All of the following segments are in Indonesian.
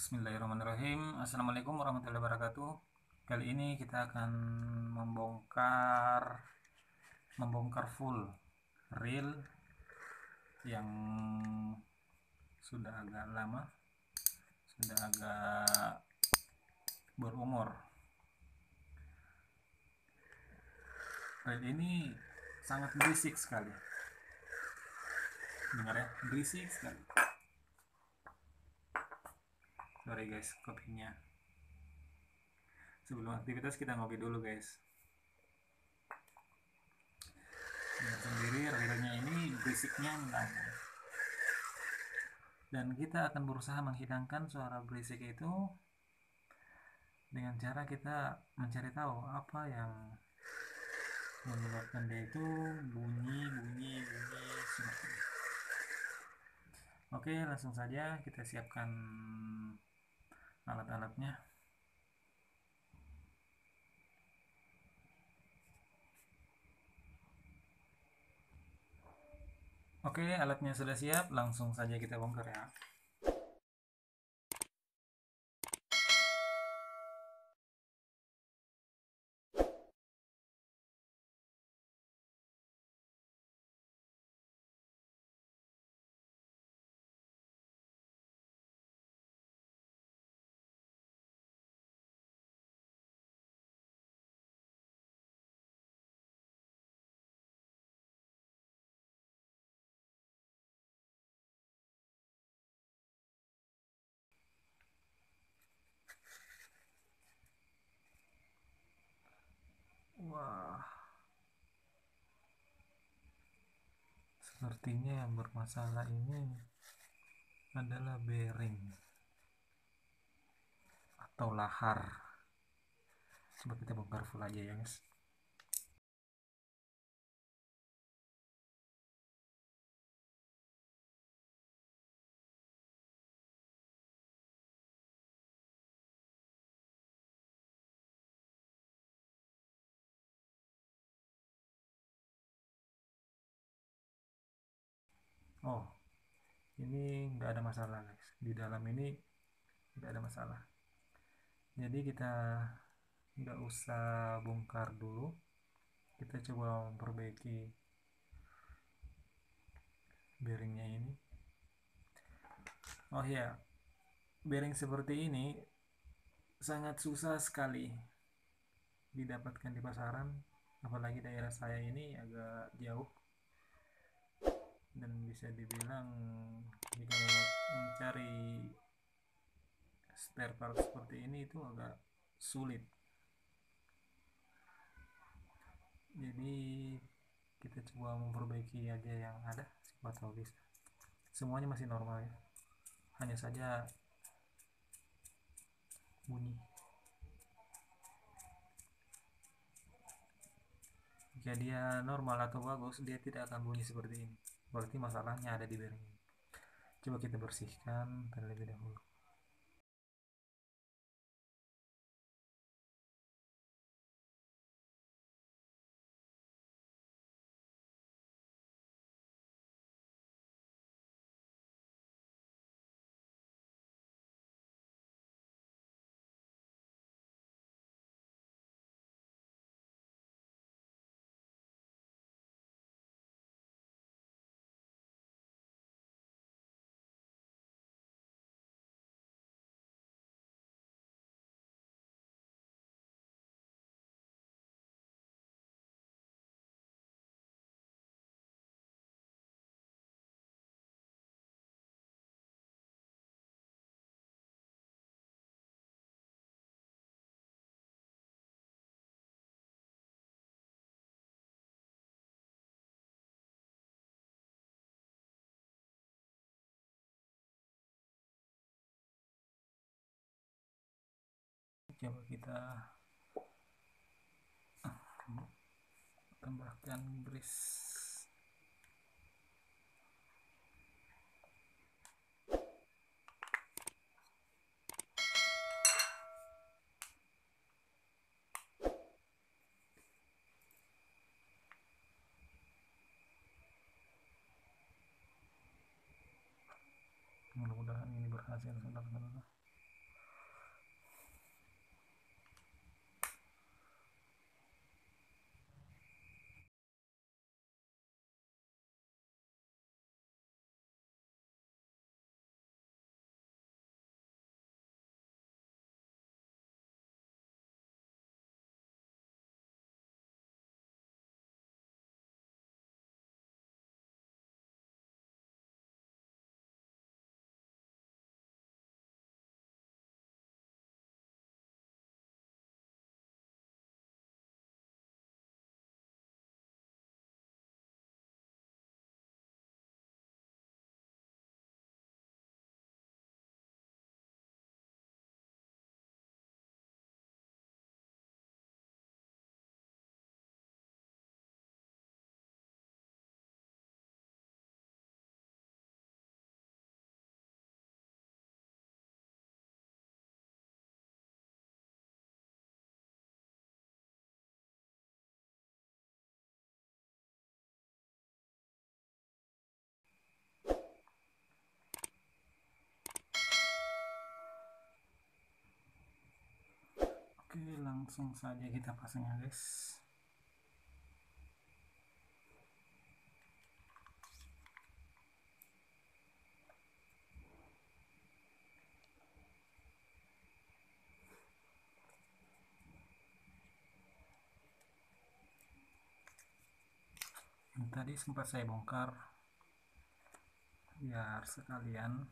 Bismillahirrahmanirrahim. Assalamualaikum warahmatullahi wabarakatuh. Kali ini kita akan membongkar full reel yang sudah agak lama, sudah agak berumur. Reel ini sangat berisik sekali. Dengar ya, berisik sekali. Sorry guys, kopinya. Sebelum aktivitas kita ngopi dulu guys. Dan sendiri reelnya ini berisiknya hilang. Dan kita akan berusaha menghilangkan suara berisik itu dengan cara kita mencari tahu apa yang menyebabkan dia itu bunyi seperti ini. Oke, langsung saja kita siapkan alat-alatnya. Oke, alatnya sudah siap, langsung saja kita bongkar ya. Wah, sepertinya yang bermasalah ini adalah bearing atau lahar. Coba kita bongkar full aja ya guys. Oh, ini nggak ada masalah guys, di dalam ini nggak ada masalah. Jadi kita nggak usah bongkar dulu, kita coba memperbaiki bearingnya ini. Oh ya, bearing seperti ini sangat susah sekali didapatkan di pasaran, apalagi daerah saya ini agak jauh. Dan bisa dibilang jika mencari spare part seperti ini itu agak sulit. Jadi kita coba memperbaiki aja yang ada, siapa tahu bisa. Semuanya masih normal ya, hanya saja bunyi. Jika dia normal atau bagus, dia tidak akan bunyi seperti ini. Berarti masalahnya ada di bearing. Coba kita bersihkan terlebih dahulu. Coba kita tambahkan grease. Mudah-mudahan ini berhasil, saudara-saudara. Langsung saja kita pasang ya guys. Yang tadi sempat saya bongkar biar sekalian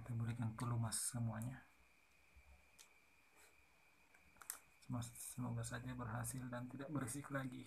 kita berikan pelumas semuanya. Semoga saja berhasil dan tidak berisik lagi.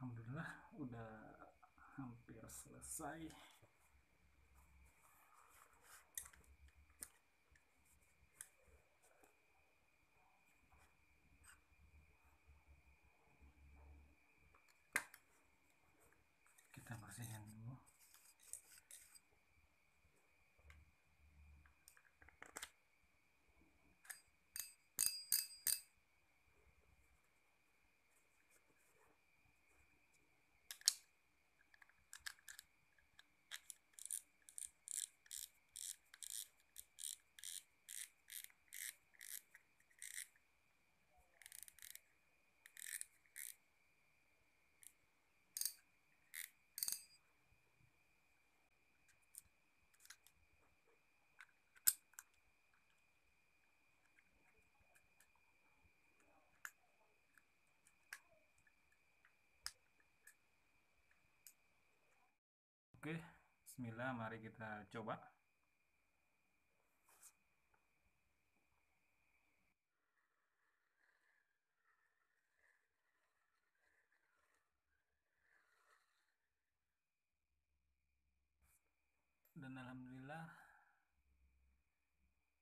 Alhamdulillah udah hampir selesai. Kita bersihkan dulu. Oke, bismillah, mari kita coba. Dan alhamdulillah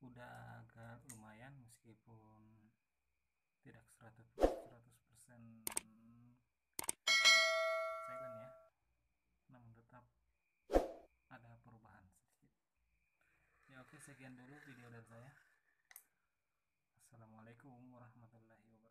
udah agak lumayan, meskipun tidak 100% silent ya, namun tetap ada perubahan sedikit. Ya oke, sekian dulu video dari saya. Assalamualaikum warahmatullahi wabarakatuh.